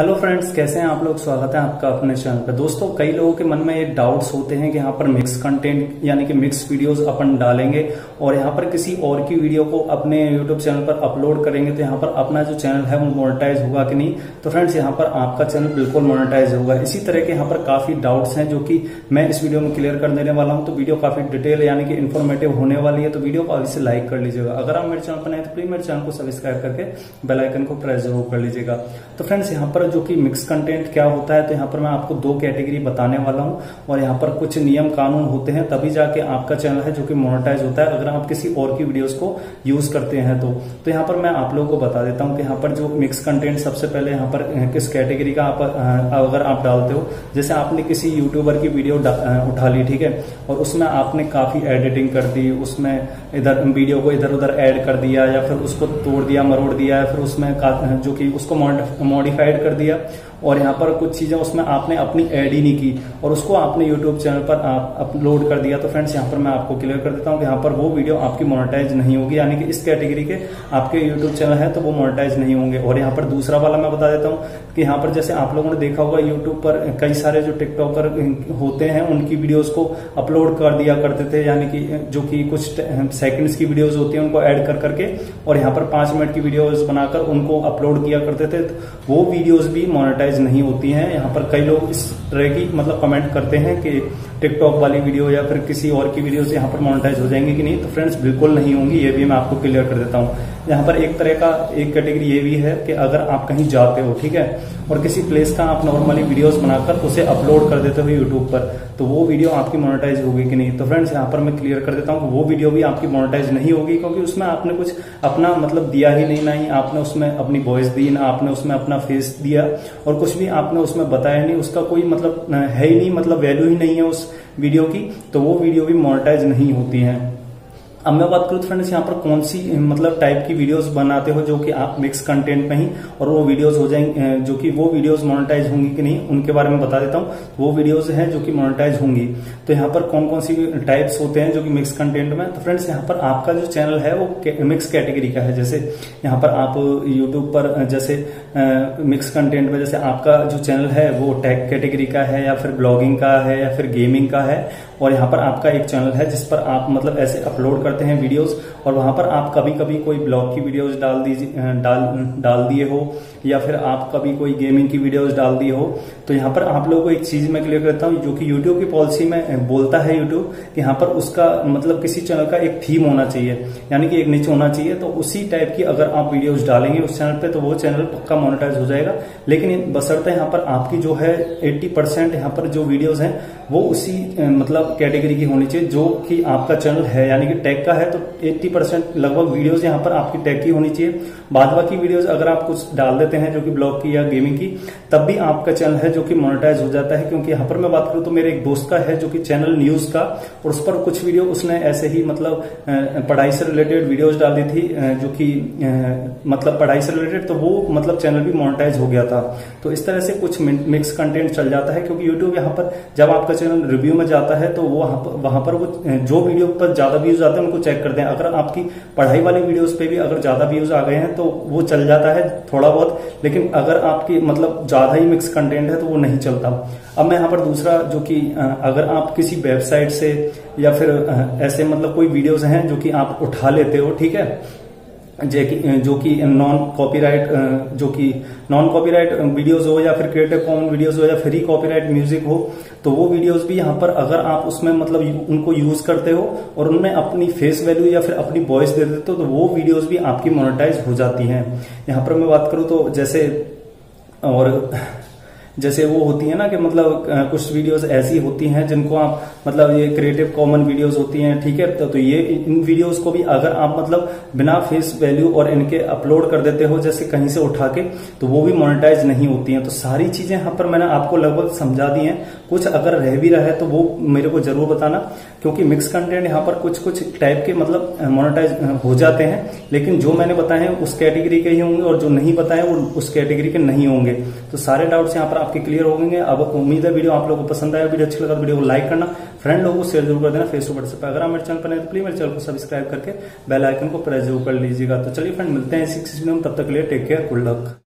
Hello friends, कैसे हैं आप लोग। स्वागत है आपका अपने चैनल पर। दोस्तों, कई लोगों के मन में ये डाउट्स होते हैं कि यहाँ पर मिक्स कंटेंट यानी कि मिक्स वीडियोस अपन डालेंगे और यहाँ पर किसी और की वीडियो को अपने YouTube चैनल पर अपलोड करेंगे तो यहाँ पर अपना जो चैनल है वो मोनेटाइज होगा कि नहीं। तो फ्रेंड्स, यहाँ पर आपका चैनल बिल्कुल मोनेटाइज होगा। इसी तरह के यहाँ पर काफी डाउट्स हैं जो कि मैं इस वीडियो में क्लियर कर देने वाला हूँ। तो वीडियो काफी डिटेल यानी कि इन्फॉर्मेटिव होने वाली है, तो वीडियो को अवश्य लाइक कर लीजिएगा। अगर आप मेरे चैनल पर हैं तो प्लीज मेरे चैनल को सब्सक्राइब करके बेल आइकन को प्रेस जरूर कर लीजिएगा। तो फ्रेंड्स, यहाँ पर जो कि मिक्स कंटेंट क्या होता है, तो यहाँ पर मैं आपको दो कैटेगरी बताने वाला हूँ और यहाँ पर कुछ नियम कानून होते हैं, तभी जाके आपका चैनल है जो कि मोनेटाइज होता है। अगर आप किसी और की वीडियोस को यूज करते हैं तो यहाँ पर मैं आप लोगों को बता देता हूँ कि यहाँ पर जो मिक्स कंटेंट सबसे पहले यहाँ पर किस कैटेगरी का अगर आप डालते हो। जैसे आपने किसी यूट्यूबर की वीडियो उठा ली, ठीक है, और उसमें आपने काफी एडिटिंग कर दी, उसमें इधर वीडियो को इधर उधर ऐड कर दिया या फिर उसको तोड़ दिया, मरोड़ दिया, या फिर उसमें जो कि उसको मॉडिफाइड कर दिया, और यहाँ पर कुछ चीजें उसमें आपने अपनी ऐड ही नहीं की और उसको आपने यूट्यूब चैनल पर आप अपलोड कर दिया। तो फ्रेंड्स, यहाँ पर मैं आपको क्लियर कर देता हूँ कि यहाँ पर वो वीडियो आपकी मोनेटाइज नहीं होगी, यानी कि इस कैटेगरी के आपके यूट्यूब चैनल है तो वो मोनेटाइज नहीं होंगे। और यहाँ पर दूसरा वाला मैं बता देता हूँ कि यहाँ पर जैसे आप लोगों ने देखा होगा यूट्यूब पर कई सारे जो टिकटॉकर होते हैं उनकी वीडियोज को अपलोड कर दिया करते थे, यानी कि जो कि कुछ सेकेंड्स की वीडियोज होती है उनको ऐड कर करके और यहाँ पर 5 मिनट की वीडियोज बनाकर उनको अपलोड किया करते थे। वो वीडियोज भी मोनेटाइज नहीं होती हैं। यहाँ पर कई लोग इस तरह की कमेंट करते हैं कि टिकटॉक वाली वीडियो या फिर किसी और की वीडियोस यहाँ पर मोनेटाइज हो जाएंगी कि नहीं। तो फ्रेंड्स, बिल्कुल नहीं होंगी, ये भी मैं आपको क्लियर कर देता हूँ। यहाँ पर एक तरह का एक कैटेगरी ये भी है कि अगर आप कहीं जाते हो, ठीक है, और किसी प्लेस का आप नॉर्मली वीडियोस बनाकर उसे अपलोड कर देते हो यूट्यूब पर, तो वो वीडियो आपकी मोनेटाइज होगी कि नहीं। तो फ्रेंड्स, यहाँ पर मैं क्लियर कर देता हूँ कि वो वीडियो भी आपकी मोनेटाइज नहीं होगी, क्योंकि उसमें आपने कुछ अपना दिया ही नहीं, ना ही आपने उसमें अपनी वॉइस दी, ना आपने उसमें अपना फेस दिया और कुछ भी आपने उसमें बताया नहीं, उसका कोई है ही नहीं, वैल्यू ही नहीं है उस वीडियो की, तो वो वीडियो भी मोनेटाइज नहीं होती है। अब मैं बात करूँ फ्रेंड्स, यहाँ पर कौन सी टाइप की वीडियोस बनाते हो जो कि आप मिक्स कंटेंट में ही, और वो वीडियोस हो जाएंगे जो कि वो वीडियोस मोनेटाइज होंगी कि नहीं, उनके बारे में बता देता हूँ। वो वीडियोस हैं जो कि मोनेटाइज होंगी। तो यहाँ पर कौन कौन सी टाइप्स होते हैं जो कि मिक्स कंटेंट में। तो फ्रेंड्स, यहाँ पर आपका जो चैनल है वो मिक्स कैटेगरी का है। जैसे यहाँ पर आप यूट्यूब पर जैसे मिक्स कंटेंट में जैसे आपका जो चैनल है वो टेक कैटेगरी का है, या फिर ब्लॉगिंग का है, या फिर गेमिंग का है, और यहाँ पर आपका एक चैनल है जिस पर आप ऐसे अपलोड करते हैं वीडियोस, और वहां पर आप कभी कभी कोई ब्लॉग की वीडियोस डाल दिए हो, या फिर आप कभी कोई गेमिंग की वीडियोस डाल दिए हो। तो यहाँ पर आप लोगों को एक चीज मैं क्लियर करता हूँ जो कि यूट्यूब की पॉलिसी में बोलता है यूट्यूब कि यहाँ पर उसका किसी चैनल का एक थीम होना चाहिए, यानी कि एक निच होना चाहिए। तो उसी टाइप की अगर आप वीडियोज डालेंगे उस चैनल पर तो वो चैनल पक्का मोनेटाइज हो जाएगा। लेकिन बशर्ते यहाँ पर आपकी जो है 80% यहाँ पर जो वीडियोज हैं वो उसी कैटेगरी की होनी चाहिए जो कि आपका चैनल है, यानी कि टेक का है, तो 80% लगभग वीडियोस यहाँ पर आपकी टेक की होनी चाहिए। बाद बाकी वीडियोस अगर आप कुछ डाल देते हैं जो कि ब्लॉग की या गेमिंग की, तब भी आपका चैनल है जो कि मोनेटाइज हो जाता है। क्योंकि यहाँ पर मैं बात करूँ तो मेरे एक दोस्त का है जो कि चैनल न्यूज का, और उस पर कुछ वीडियो उसने ऐसे ही पढ़ाई से रिलेटेड वीडियोज डाल दी थी, जो कि पढ़ाई से रिलेटेड, तो वो चैनल भी मोनेटाइज हो गया था। तो इस तरह से कुछ मिक्स कंटेंट चल जाता है, क्योंकि यूट्यूब यहाँ पर जब आपका चैनल रिव्यू में जाता है तो वहां पर वो जो वीडियो पर ज्यादा व्यूज आते हैं उनको चेक करते हैं। अगर आपकी पढ़ाई वाली वीडियोस पे भी अगर ज्यादा व्यूज आ गए हैं तो वो चल जाता है थोड़ा बहुत, लेकिन अगर आपकी ज्यादा ही मिक्स कंटेंट है तो वो नहीं चलता। अब मैं यहाँ पर दूसरा जो कि अगर आप किसी वेबसाइट से या फिर ऐसे कोई वीडियोज हैं जो कि आप उठा लेते हो, ठीक है, जो कि नॉन कॉपीराइट वीडियोस हो, या फिर क्रिएटिव कॉमन वीडियोस हो, या फ्री कॉपीराइट म्यूजिक हो, तो वो वीडियोस भी यहाँ पर अगर आप उसमें उनको यूज करते हो और उनमें अपनी फेस वैल्यू या फिर अपनी वॉइस दे देते हो, तो वो वीडियोस भी आपकी मोनेटाइज हो जाती हैं। यहाँ पर मैं बात करूँ तो जैसे वो होती है ना कि कुछ वीडियोस ऐसी होती हैं जिनको आप ये क्रिएटिव कॉमन वीडियोस होती हैं, ठीक है, तो ये इन वीडियोस को भी अगर आप बिना फेस वैल्यू और इनके अपलोड कर देते हो जैसे कहीं से उठा के, तो वो भी मोनेटाइज नहीं होती हैं। तो सारी चीजें यहाँ पर मैंने आपको लगभग समझा दी हैं। कुछ अगर रह भी रहा है तो वो मेरे को जरूर बताना, क्योंकि मिक्स कंटेंट यहाँ पर कुछ कुछ टाइप के मोनेटाइज हो जाते हैं, लेकिन जो मैंने बताए हैं उस कैटेगरी के ही होंगे और जो नहीं बताए वो उस कैटेगरी के नहीं होंगे। तो सारे डाउट्स यहाँ पर आपके क्लियर हो गए। अब उम्मीद है वीडियो आप लोगों को पसंद आया। वीडियो अच्छा लगा वीडियो को लाइक करना, फ्रेंड लोगों को शेयर जरूर कर देना फेसबुक व्हाट्सएप पर। अगर आप मेरे चैनल पर नए तो प्लीज मेरे चैनल को सब्सक्राइब करके बेल आइकन को प्रेस जरूर कर लीजिएगा। तो चलिए फ्रेंड, मिलते हैं इसी वीडियो में, तब तक के लिए टेक केयर, गुड लक।